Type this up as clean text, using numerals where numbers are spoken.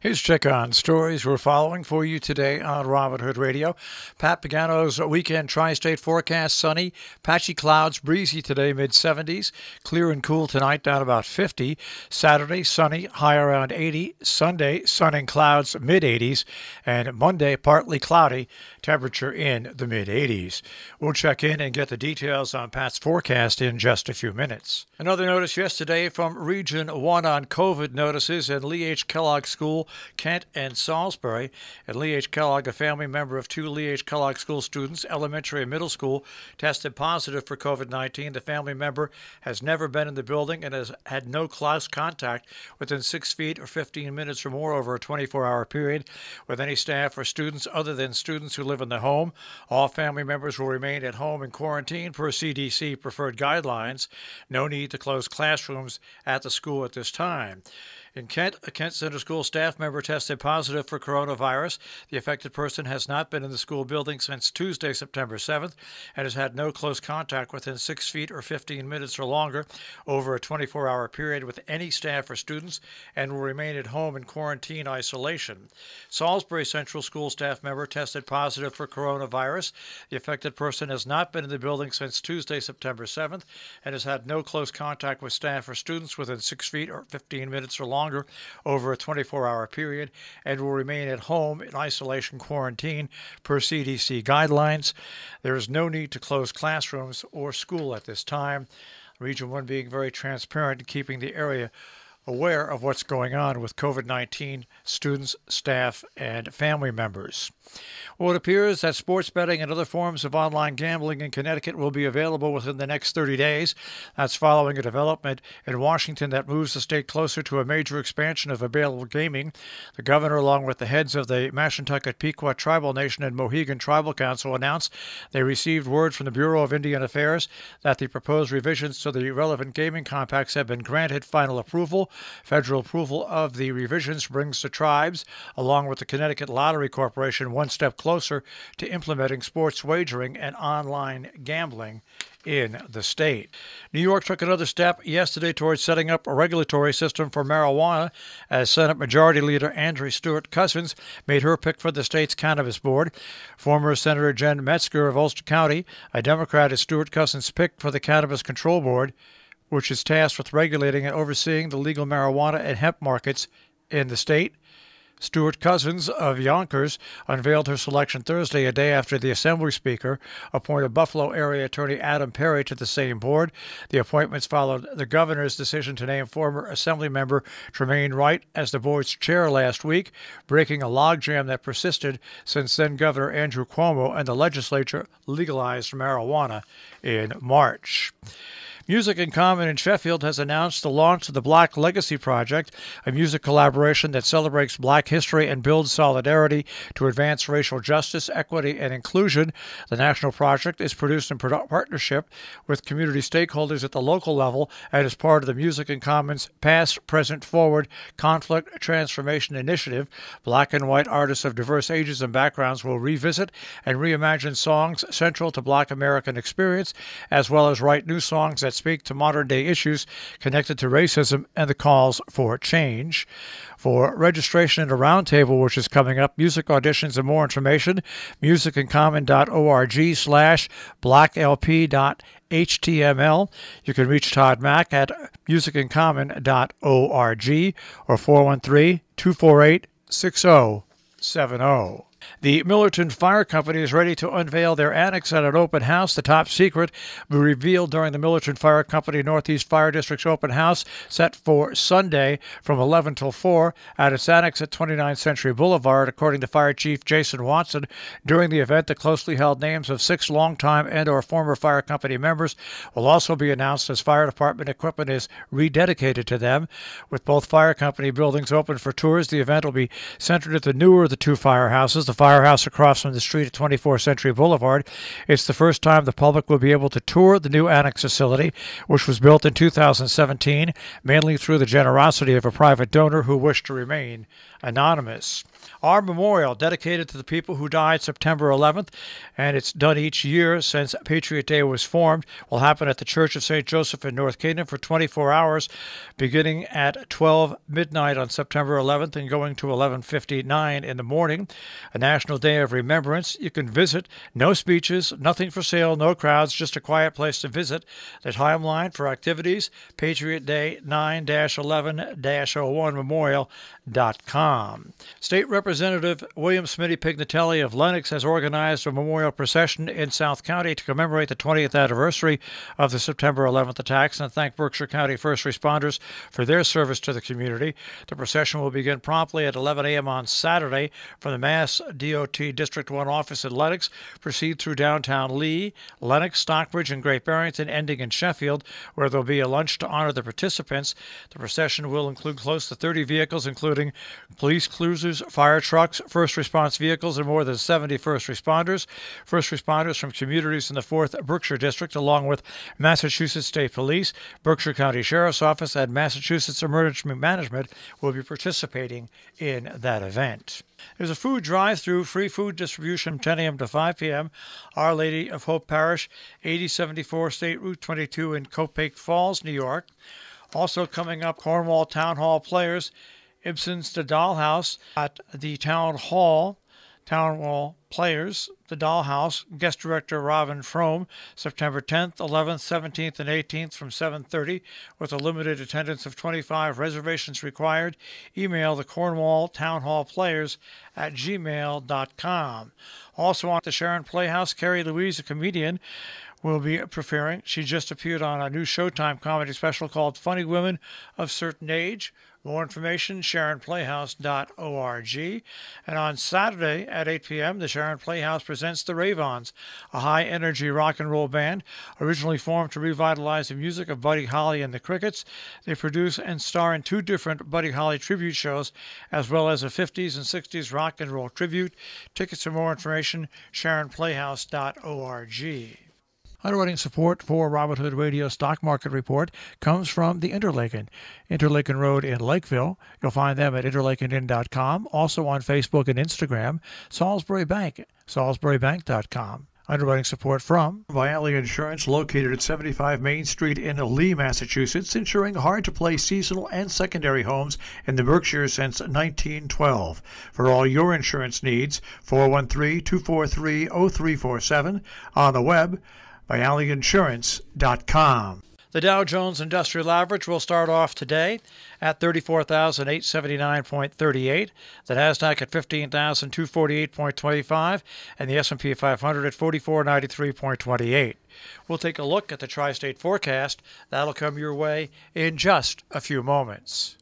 Here's a check on stories we're following for you today on Robin Hood Radio. Pat Pagano's weekend tri-state forecast: sunny, patchy clouds, breezy today, mid-70s. Clear and cool tonight, down about 50. Saturday, sunny, high around 80. Sunday, sun and clouds, mid-80s. And Monday, partly cloudy, temperature in the mid-80s. We'll check in and get the details on Pat's forecast in just a few minutes. Another notice yesterday from Region 1 on COVID notices at Lee H. Kellogg School, Kent and Salisbury. At Lee H. Kellogg, a family member of two Lee H. Kellogg School students, elementary and middle school, tested positive for COVID-19. The family member has never been in the building and has had no close contact within 6 feet or 15 minutes or more over a 24-hour period with any staff or students other than students who live in the home. All family members will remain at home in quarantine per CDC preferred guidelines. No need to close classrooms at the school at this time. In Kent, a Kent Center School staff member tested positive for coronavirus. The affected person has not been in the school building since Tuesday, September 7th, and has had no close contact within 6 feet or 15 minutes or longer over a 24-hour period with any staff or students, and will remain at home in quarantine isolation. Salisbury Central School staff member tested positive for coronavirus. The affected person has not been in the building since Tuesday, September 7th, and has had no close contact with staff or students within 6 feet or 15 minutes or longer over a 24-hour period, and will remain at home in isolation quarantine per CDC guidelines. There is no need to close classrooms or school at this time. Region 1 being very transparent and keeping the area aware of what's going on with COVID-19 students, staff, and family members. Well, it appears that sports betting and other forms of online gambling in Connecticut will be available within the next 30 days. That's following a development in Washington that moves the state closer to a major expansion of available gaming. The governor, along with the heads of the Mashantucket Pequot Tribal Nation and Mohegan Tribal Council, announced they received word from the Bureau of Indian Affairs that the proposed revisions to the relevant gaming compacts have been granted final approval. Federal approval of the revisions brings the tribes, along with the Connecticut Lottery Corporation, one step closer to implementing sports wagering and online gambling in the state. New York took another step yesterday towards setting up a regulatory system for marijuana as Senate Majority Leader Andrew Stewart-Cousins made her pick for the state's Cannabis Board. Former Senator Jen Metzger of Ulster County, a Democrat, is Stewart-Cousins' pick for the Cannabis Control Board, which is tasked with regulating and overseeing the legal marijuana and hemp markets in the state. Stewart-Cousins of Yonkers unveiled her selection Thursday, a day after the Assembly Speaker appointed Buffalo area attorney Adam Perry to the same board. The appointments followed the governor's decision to name former Assembly member Tremaine Wright as the board's chair last week, breaking a logjam that persisted since then-Governor Andrew Cuomo and the legislature legalized marijuana in March. Music in Common in Sheffield has announced the launch of the Black Legacy Project, a music collaboration that celebrates Black history and builds solidarity to advance racial justice, equity, and inclusion. The national project is produced in partnership with community stakeholders at the local level and is part of the Music in Common's Past, Present, Forward Conflict Transformation Initiative. Black and white artists of diverse ages and backgrounds will revisit and reimagine songs central to Black American experience, as well as write new songs that speak to modern-day issues connected to racism and the calls for change. For registration and a roundtable, which is coming up, music auditions, and more information, musicincommon.org/blacklp.html. You can reach Todd Mack at musicincommon.org or 413-248-6070. The Millerton Fire Company is ready to unveil their annex at an open house. The top secret will be revealed during the Millerton Fire Company Northeast Fire District's open house set for Sunday from 11 till 4 at its annex at 29th Century Boulevard. According to Fire Chief Jason Watson, during the event, the closely held names of 6 longtime and or former fire company members will also be announced as fire department equipment is rededicated to them. With both fire company buildings open for tours, the event will be centered at the newer of the two firehouses. The firehouse across from the street at 24th Century Boulevard. It's the first time the public will be able to tour the new annex facility, which was built in 2017, mainly through the generosity of a private donor who wished to remain anonymous. Our memorial, dedicated to the people who died September 11th, and it's done each year since Patriot Day was formed, will happen at the Church of St. Joseph in North Canaan for 24 hours, beginning at 12 midnight on September 11th and going to 11:59 in the morning, a National Day of Remembrance. You can visit. No speeches, nothing for sale, no crowds, just a quiet place to visit. The timeline for activities, Patriot Day 9-11-01memorial.com. State Representative William Smitty Pignatelli of Lenox has organized a memorial procession in South County to commemorate the 20th anniversary of the September 11th attacks and thank Berkshire County first responders for their service to the community. The procession will begin promptly at 11 a.m. on Saturday from the Mass DOT District 1 office in Lenox, proceed through downtown Lee, Lenox, Stockbridge, and Great Barrington, ending in Sheffield, where there will be a lunch to honor the participants. The procession will include close to 30 vehicles, including police cruisers, fire trucks, first response vehicles, and more than 70 first responders. First responders from communities in the 4th Berkshire District, along with Massachusetts State Police, Berkshire County Sheriff's Office, and Massachusetts Emergency Management will be participating in that event. There's a food drive-through, free food distribution from 10 a.m. to 5 p.m. Our Lady of Hope Parish, 8074 State Route 22 in Copake Falls, New York. Also coming up, Cornwall Town Hall Players, Ibsen's The Dollhouse at the Town Hall. Town Hall Players, The Dollhouse, guest director Robin Frome, September 10th, 11th, 17th, and 18th from 7:30 with a limited attendance of 25, reservations required. Email the Cornwall Town Hall Players at gmail.com. Also on the Sharon Playhouse, Carrie Louise, a comedian, will be preparing. She just appeared on a new Showtime comedy special called Funny Women of Certain Age. More information, SharonPlayhouse.org. And on Saturday at 8 p.m., the Sharon Playhouse presents The Ravons, a high-energy rock and roll band originally formed to revitalize the music of Buddy Holly and the Crickets. They produce and star in two different Buddy Holly tribute shows, as well as a 50s and 60s rock and roll tribute. Tickets and more information, SharonPlayhouse.org. Underwriting support for Robin Hood Radio Stock Market Report comes from the Interlaken Road in Lakeville. You'll find them at interlakenin.com, also on Facebook and Instagram, Salisbury Bank, salisburybank.com. Underwriting support from Vialli Insurance, located at 75 Main Street in Lee, Massachusetts, insuring hard-to-place seasonal and secondary homes in the Berkshire since 1912. For all your insurance needs, 413-243-0347, on the web, VialliInsurance.com. The Dow Jones Industrial Average will start off today at 34,879.38, the NASDAQ at 15,248.25, and the S&P 500 at 4493.28. We'll take a look at the tri-state forecast. That'll come your way in just a few moments.